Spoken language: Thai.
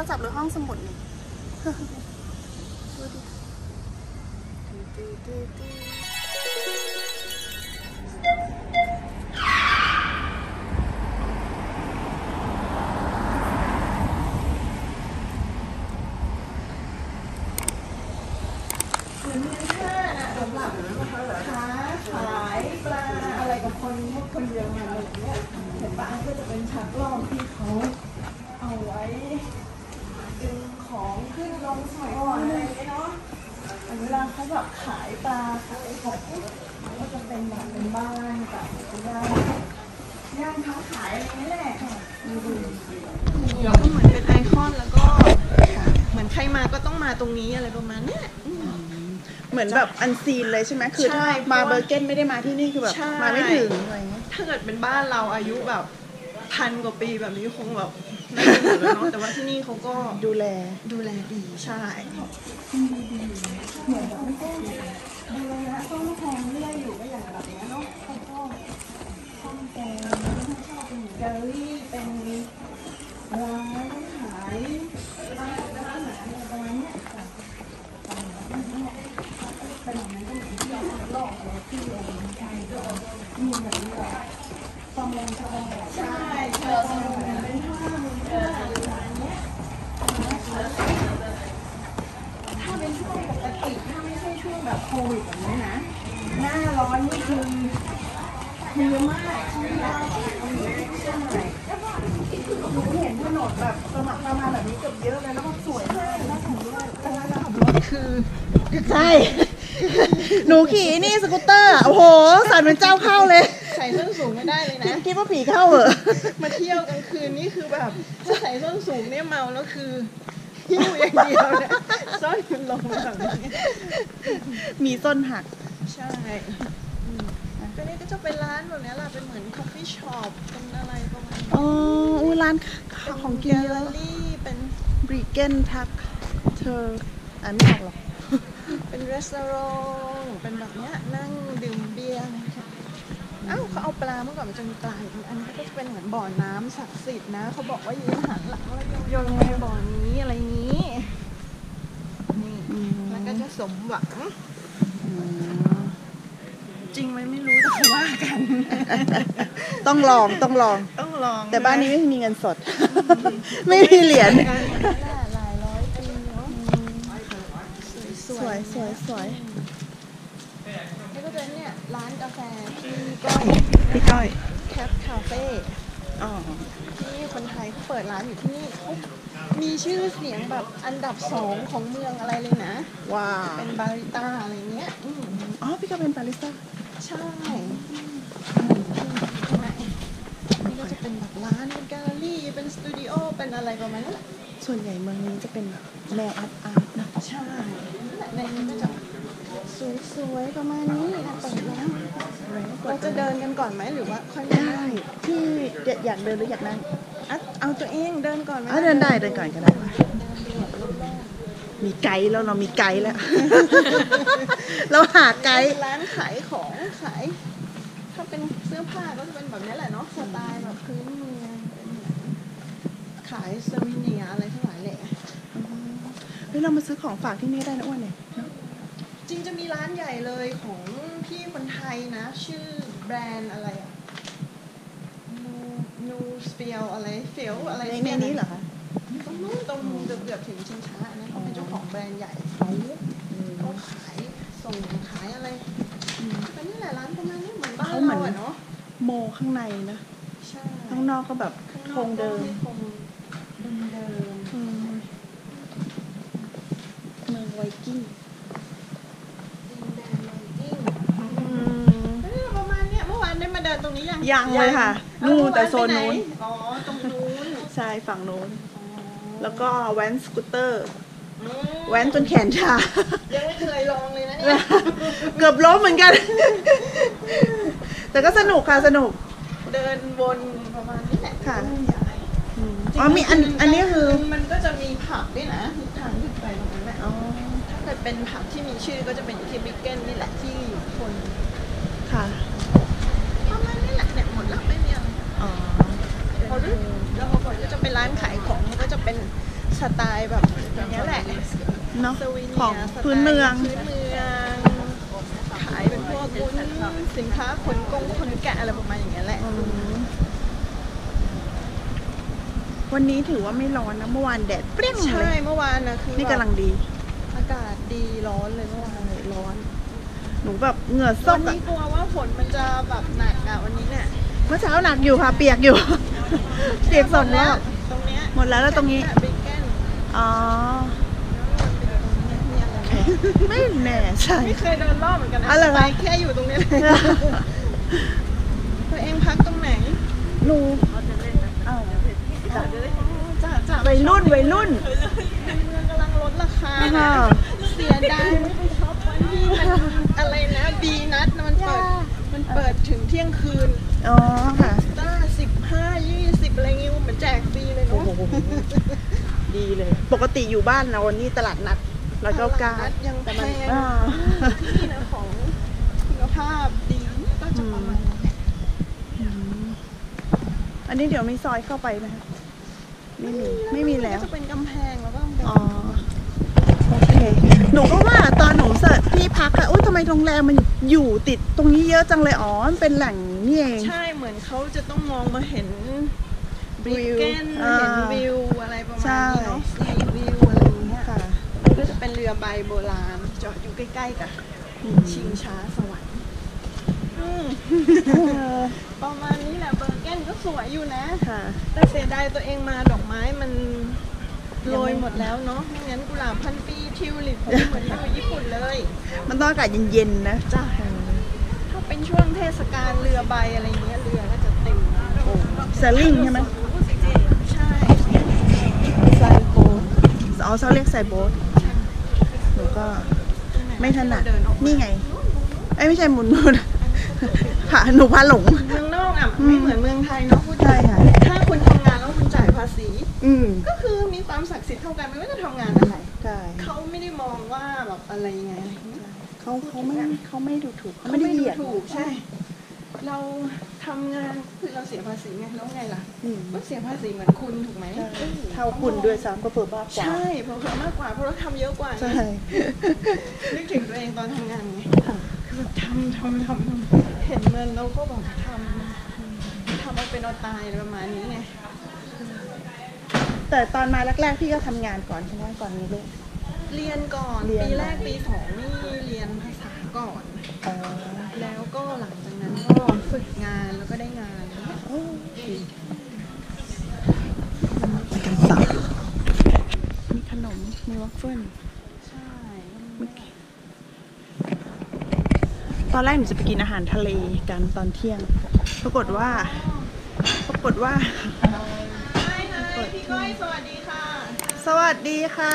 รศัพท์หรือห้องสมุดนี่ดูดิคนเดียวมาอะไรเงี้ยแต่บ้านก็จะเป็นชักล่องที่เขาเอาไว้ดึงของขึ้นลงสมัยก่อนอะไรเนาะเวลาเขาแบบขายปลาขายของก็จะเป็นแบบเป็นบ้านแบบย่างเขาขายอะไรนี่แหละเราก็เหมือนเป็นไอคอนแล้วก็เหมือนใครมาก็ต้องมาตรงนี้อะไรประมาณเนี้ยเหมือนแบบอันซีนเลยใช่ไหมคือถ้ามาเบอร์เกนไม่ได้มาที่นี่คือแบบมาไม่ถึงอะไรเงี้ยถ้าเกิดเป็นบ้านเราอายุแบบ1,000 กว่าปีแบบนี้คงแบบน่าจะหมดแล้วเนาะแต่ว่าที่นี่เขาก็ดูแลดีใช่เหมือนแบบไม่ต้องดูแลนะต้องแพงเรื่อยอยู่ก็อย่างแบบนี้เนาะเขาก็ข้ามแกงชอบเป็นแกลลี่เป็นร้านขายใช่เชื่อสนุกนะถ้าเป็นช่วงปกติถ้าไม่ใช่ช่วงแบบโควิดแบบนี้นะหน้าร้อนนี่คือเยอะมากใช่ไหมคะใช่แล้วก็เห็นถนนแบบสมัครประมาณแบบนี้เกือบเยอะเลยแล้วก็สวยมากแล้วถึงด้วยแต่ว่าเราขับรถคือใช่หนูขี่นี่สกูตเตอร์โอ้โหสั่นเหมือนเจ้าเข้าเลยใส่ส้นสูงไม่ได้เลยนะคิดว่าผีเข้าเหรอมาเที่ยวกลางคืนนี่คือแบบถ้าใส่ส้นสูงเนี่ยเมาแล้วคือหิ้วอย่างเดียวเนี่ยส้นมันลงมาแบบนี้มีส้นหักใช่ก็นี่ก็จะเป็นร้านแบบนี้แหละเป็นเหมือนคอฟฟี่ช็อปเป็นอะไรประมาณนี้อุ้ยร้านของกินเยอะเป็นบริเกนทักเธออ่านไม่ออกหรอกเป็นรีสอร์ทเป็นแบบนี้นั่งดื่มเบียร์อ้าวเขาเอาปลาเมื่อก่อนมันจะมีปลาอันนี้ก็จะเป็นเหมือนบ่อน้ำศักดิ์สิทธิ์นะเขาบอกว่ายืนหันหลังแล้วโยนลงในบ่อนี้อะไรนี้นี่แล้วก็จะสมหวังจริงไหมไม่รู้แต่ว่ากันต้องลองแต่บ้านนี้ไม่มีเงินสดไม่มีเหรียญหลายร้อยปีเนาะสวยแล้วก็เป็นเนี่ยร้านกาแฟพี่ก้อยแคปคาเฟ่ที่คนไทยเขาเปิดร้านอยู่ที่นี่มีชื่อเสียงแบบอันดับ2ของเมืองอะไรเลยนะว้าเป็นบาริสต้าอะไรเงี้ยอ๋อพี่ก็เป็นบาริสต้าใช่นี่ก็จะเป็นแบบร้านเป็นแกลเลอรี่เป็นสตูดิโอเป็นอะไรประมาณนั้นส่วนใหญ่เมืองนี้จะเป็นแบบแนวอาร์ตนะใช่ในนี้ก็จะสวยๆประมาณนี้นะเปิดแล้วเราจะเดินกันก่อนไหมหรือว่าค่อยได้ที่อยากเดินหรืออยากนั่งเอาตัวเองเดินก่อนไหมเดินก่อนก็ได้มีไกด์แล้วเรามีไกด์แล้วเราหาไกด์ร้านขายของขายถ้าเป็นเสื้อผ้าก็จะเป็นแบบนี้แหละเนาะสไตล์แบบพื้นเมืองขายเซอร์วิเนียอะไรทั้งหลายแหละเฮ้ยเรามาซื้อของฝากที่นี่ได้นะอ้วนเนี่ยจริงจะมีร้านใหญ่เลยของพี่คนไทยนะชื่อแบรนด์อะไรอะนูสเปียลอะไรเฟลอะไรในนี้เหรอคะตรงเกือบถึงชิงช้านะเป็นเจ้าของแบรนด์ใหญ่เขาขายส่งขายอะไรอันนี้แหละร้านประมาณนี้เหมือนบ้านเราอะเนาะโมข้างในนะข้างนอกก็แบบคงเดิมเมืองไวกิ้งตรงนี้ยังเลยค่ะนู่นแต่โซนนู้นอ๋อตรงนู้นใช่ฝั่งนู้นแล้วก็แว้นสกูตเตอร์แว้นจนแขนชายังไม่เคยลองเลยนะเนี่ยเกือบล้มเหมือนกันแต่ก็สนุกค่ะสนุกเดินวนประมาณนี้แหละค่ะอ๋อมีอันนี้คือมันก็จะมีผับด้วยนะทางขึ้นไปตรงนั้นแหละอ๋อถ้าเกิดเป็นผับที่มีชื่อก็จะเป็นที่บิ๊กเก้นนี่แหละที่คนค่ะหมดแล้วไม่มีอะไรแล้วพอก่อนก็จะเป็นร้านขายของก็จะเป็น สไตล์แบบอย่างนี้แหละเนาะของพื้นเมืองขายเป็นพวกวุ้นสินค้าขนกงขนแกะอะไรประมาณอย่างนี้แหละวันนี้ถือว่าไม่ร้อนนะเมื่อวานแดดเปรี้ยงเลยใช่เมื่อวานนะคือนี่กำลังดีอากาศดีร้อนเลยเมื่อวานร้อนหนูแบบเหงื่อซกวันนี้กลัวว่าฝนมันจะแบบหนักอ่ะวันนี้เนี่ยเมื่อเช้าหนักอยู่ค่ะเปียกอยู่เปียกสดแล้วตรงนี้หมดแล้วแล้วตรงนี้อ๋อไม่แน่ใช่ไม่เคยเดินรอบเหมือนกันนะอะไรไปแค่อยู่ตรงนี้เลยตัวเองพักตรงไหนหนูวัยรุ่นวัยรุ่นเมืองกำลังลดราคาเสียดายไม่ไปช็อปวันที่มันอะไรนะดีนัดมันเปิดถึงเที่ยงคืนอ๋อค่ะตั้ง15-20อะไรเงี้ยมันแจกฟรีเลยเนาะดีเลยปกติอยู่บ้านเราวันนี้ตลาดนัดเราเจ้าการยังแพงที่นะของคุณภาพดีก็จะประมาณอันนี้เดี๋ยวมีซอยเข้าไปนะคะไม่มีแล้วจะเป็นกำแพงแล้วก็ต้องเป็นอ๋อโอเคหนูก็ว่าตอนหนูเสิร์ชที่พักอะอุ้ยทำไมโรงแรมมันอยู่ติดตรงนี้เยอะจังเลยอ๋อมันเป็นแหล่งนี่เองใช่เหมือนเขาจะต้องมองมาเห็นวิวเห็นวิวอะไรประมาณนี้เนาะซีวิวอะไรอย่างเงี้ยค่ะก็จะเป็นเรือใบโบราณจอดอยู่ใกล้ๆกับชิงช้าสวรรค์ประมาณนี้แหละเบอร์เกนก็สวยอยู่นะแต่เสียดายตัวเองมาดอกไม้มันโรยหมดแล้วเนาะไม่งั้นกุหลาบพันปีทิวลิปเหมือนที่ญี่ปุ่นเลยมันต้องอากาศเย็นๆนะจ้ะถ้าเป็นช่วงเทศกาลเรือใบอะไรเงี้ยเรือก็จะเต็มเซอร์ลิงใช่ไหมใช่ไซโบสอ๋อเขาเรียกไซโบสหนูก็ไม่ถนัดนี่ไงไอ้ไม่ใช่หมุนค่ะหนูพาหลงเมืองนอกอ่ะไม่เหมือนเมืองไทยเนาะพูดได้ค่ะถ้าคุณทำงานแล้วคุณจ่ายภาษีก็คือมีความศักดิ์สิทธิ์เท่ากันไม่ว่าจะทำงานอะไรเขาไม่ได้มองว่าแบบอะไรไงเขาไม่ดูถูกเขาไม่ได้ดูถูกใช่เราทำงานคือเราเสียภาษีไงแล้วไงล่ะก็เสียภาษีเหมือนคุณถูกไหมเท่าคุณด้วยซ้ำก็เพิ่มมากกว่าใช่เพิ่มมากกว่าเพราะเราทำเยอะกว่าใช่นึกถึงตัวเองตอนทำงานไงแบบทำเห็นมันเราก็บอกทำเอาเป็นเอาตายประมาณนี้ไงแต่ตอนมาแรกๆพี่ก็ทำงานก่อนใช่ไหมก่อนนี้ลูกเรียนก่อนปีแรกปีสองนี่เรียนภาษาก่อนแล้วก็หลังจากนั้นก็ฝึกงานแล้วก็ได้งานไปกันต่อมีขนมมีวัฟเฟิลใช่ตอนแรกหนูจะไปกินอาหารทะเลกันตอนเที่ยงปรากฏว่าพี่ก้อยสวัสดีค่ะ